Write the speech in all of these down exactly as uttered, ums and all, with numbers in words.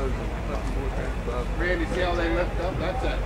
was. Randy, see how they lift up? That's it.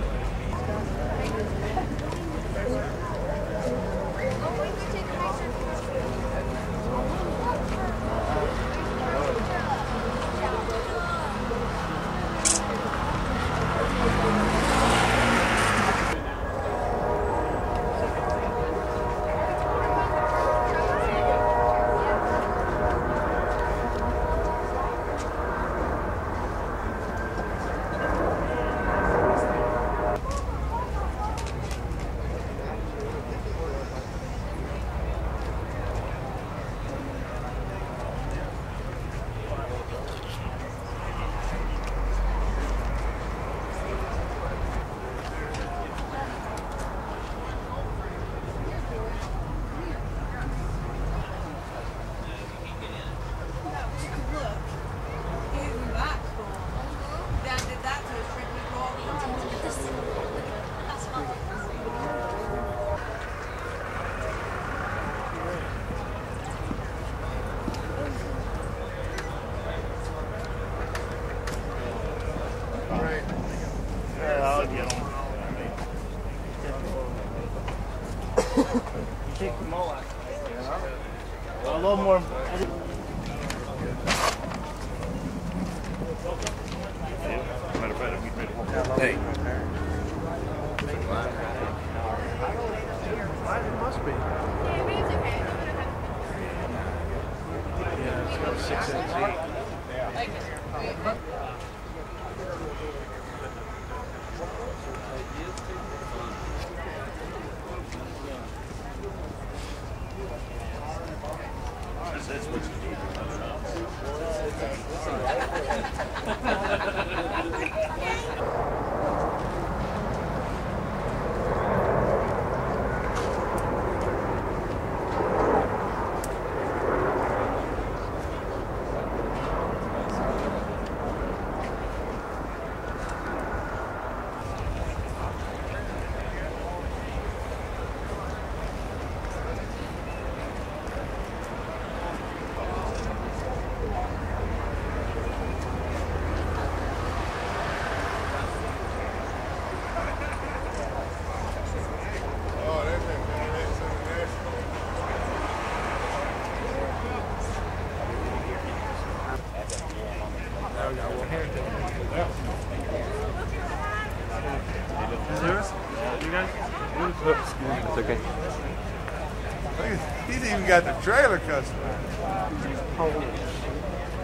Got the trailer customer.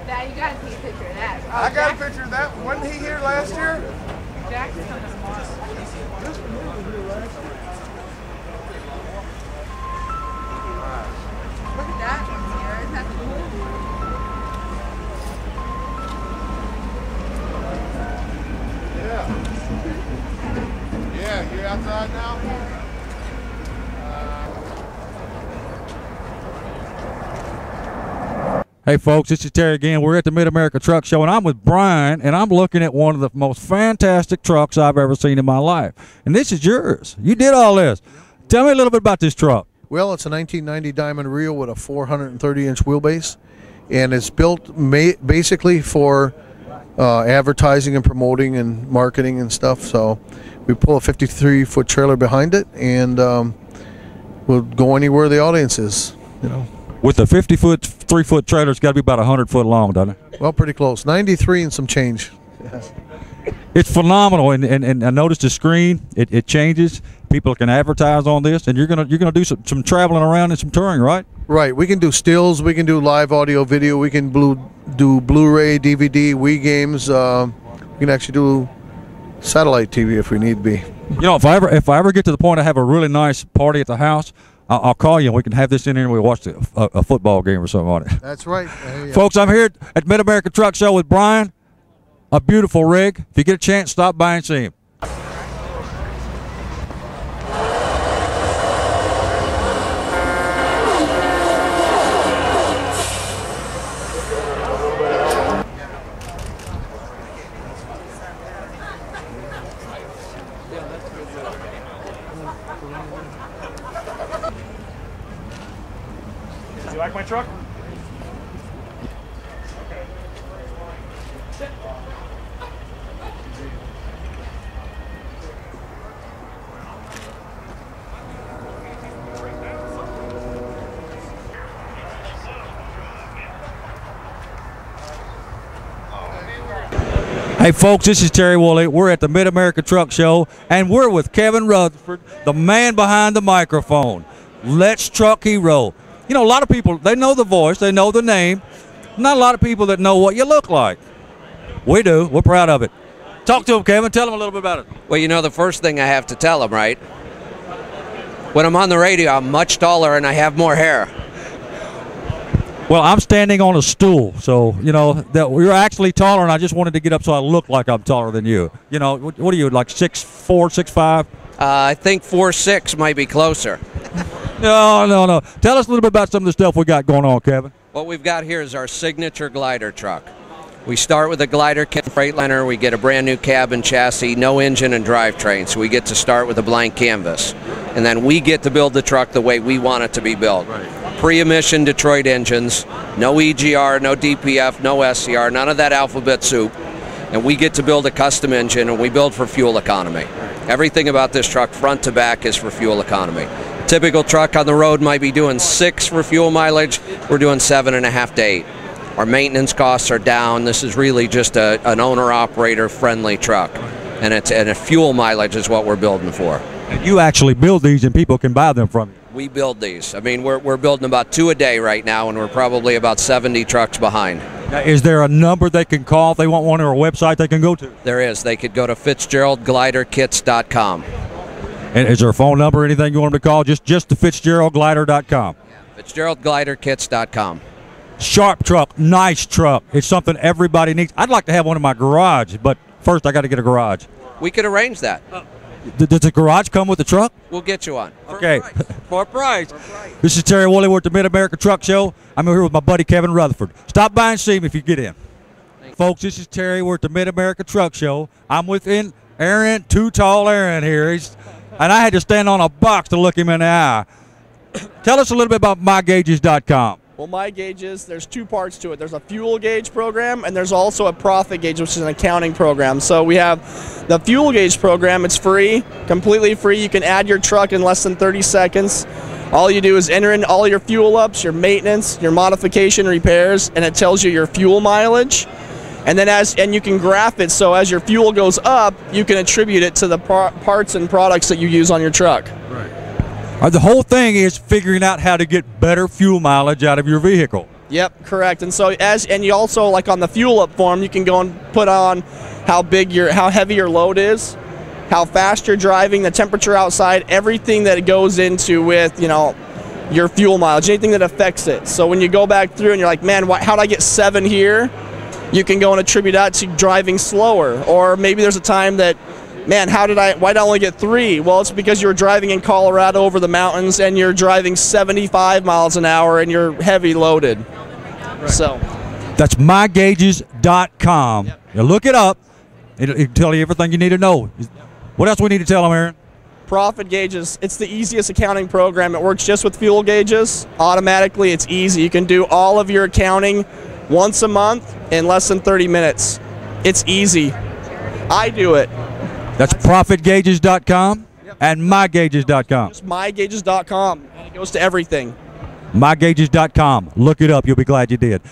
Now you got to take a picture of that. Oh, I got Jackson. A picture of that. Wasn't he here last year? Jackson coming tomorrow. Look at that one here. Isn't that cool? Yeah. Yeah, you're outside now? Yeah. Hey folks, this is Terry again. We're at the Mid-America Truck Show, and I'm with Brian, and I'm looking at one of the most fantastic trucks I've ever seen in my life. And this is yours. You did all this. Tell me a little bit about this truck. Well, it's a nineteen ninety Diamond reel with a four hundred thirty inch wheelbase, and it's built basically for uh, advertising and promoting and marketing and stuff. So we pull a fifty-three foot trailer behind it, and um, we'll go anywhere the audience is, you know. With a fifty foot, three foot trailer, it's got to be about one hundred foot long, doesn't it? Well, pretty close. ninety-three and some change. Yes. It's phenomenal, and, and and I noticed the screen. It, it changes. People can advertise on this, and you're gonna you're gonna do some some traveling around and some touring, right? Right. We can do stills. We can do live audio, video. We can blue, do Blu-ray, D V D, Wii games. Uh, we can actually do satellite T V if we need be. You know, if I ever if I ever get to the point I have a really nice party at the house, I'll call you and we can have this in here and we'll watch a, a football game or something on it. That's right. Folks, I'm here at Mid-America Truck Show with Brian. A beautiful rig. If you get a chance, stop by and see him. Truck? Okay. Hey, folks, this is Terry Woolley. We're at the Mid-America Truck Show, and we're with Kevin Rutherford, the man behind the microphone. Let's Truck Hero. You know, a lot of people, they know the voice, they know the name. Not a lot of people that know what you look like. We do. We're proud of it. Talk to him, Kevin. Tell him a little bit about it. Well, you know, the first thing I have to tell him, right? When I'm on the radio, I'm much taller and I have more hair. Well, I'm standing on a stool, so, you know, that you're actually taller, and I just wanted to get up so I look like I'm taller than you. You know, what are you, like six four, six five? Uh, I think four six might be closer. No, no, no. Tell us a little bit about some of the stuff we got going on, Kevin. What we've got here is our signature glider truck. We start with a glider kit Freightliner. We get a brand new cab and chassis, no engine and drivetrain, so we get to start with a blank canvas. And then we get to build the truck the way we want it to be built. Right. Pre-emission Detroit engines, no E G R, no D P F, no S C R, none of that alphabet soup. And we get to build a custom engine, and we build for fuel economy. Everything about this truck, front to back, is for fuel economy. Typical truck on the road might be doing six for fuel mileage. We're doing seven and a half to eight. Our maintenance costs are down. This is really just a, an owner-operator friendly truck, and it's and a fuel mileage is what we're building for. And you actually build these, and people can buy them from you. We build these. I mean, we're we're building about two a day right now, and we're probably about seventy trucks behind. Now, is there a number they can call if they want one, or a website they can go to? There is. They could go to Fitzgerald Glider Kits dot com. And is there a phone number or anything you want them to call? Just just the Fitzgerald Glider dot com. Yeah, Fitzgerald Glider Kits dot com. Sharp truck, nice truck. It's something everybody needs. I'd like to have one in my garage, but first I got to get a garage. We could arrange that. Uh, does the garage come with the truck? We'll get you one. Okay. For a price. For a price. For a price. This is Terry Woolley. We're at the Mid-America Truck Show. I'm here with my buddy Kevin Rutherford. Stop by and see me if you get in. Thanks. Folks, this is Terry. We're at the Mid-America Truck Show. I'm with Aaron, too tall Aaron here. He's, and I had to stand on a box to look him in the eye. Tell us a little bit about My Gauges dot com. Well, my gauges, there's two parts to it. There's a fuel gauge program, and there's also a profit gauge, which is an accounting program. So we have the fuel gauge program. It's free, completely free. You can add your truck in less than thirty seconds. All you do is enter in all your fuel ups, your maintenance, your modification repairs, and it tells you your fuel mileage. And then as and you can graph it, so as your fuel goes up, you can attribute it to the par parts and products that you use on your truck. Right. The whole thing is figuring out how to get better fuel mileage out of your vehicle. Yep, correct. And so as and you also, like on the fuel up form, you can go and put on how big your, how heavy your load is, how fast you're driving, the temperature outside, everything that goes into with, you know, your fuel mileage, anything that affects it. So when you go back through and you're like, man, why, how'd I get seven here? You can go and attribute that to driving slower, or maybe there's a time that, man, how did I, why did I only get three? Well, it's because you were driving in Colorado over the mountains and you're driving seventy-five miles an hour and you're heavy loaded. Right. So that's my gauges dot com. Yep. You look it up. It'll, it'll tell you everything you need to know. Yep. What else we need to tell them, Aaron? Profit gauges. It's the easiest accounting program. It works just with fuel gauges. Automatically, it's easy. You can do all of your accounting once a month in less than thirty minutes. It's easy. I do it. That's Profit Gauges dot com and My Gauges dot com. Just My Gauges dot com. It goes to everything. My Gauges dot com. Look it up. You'll be glad you did.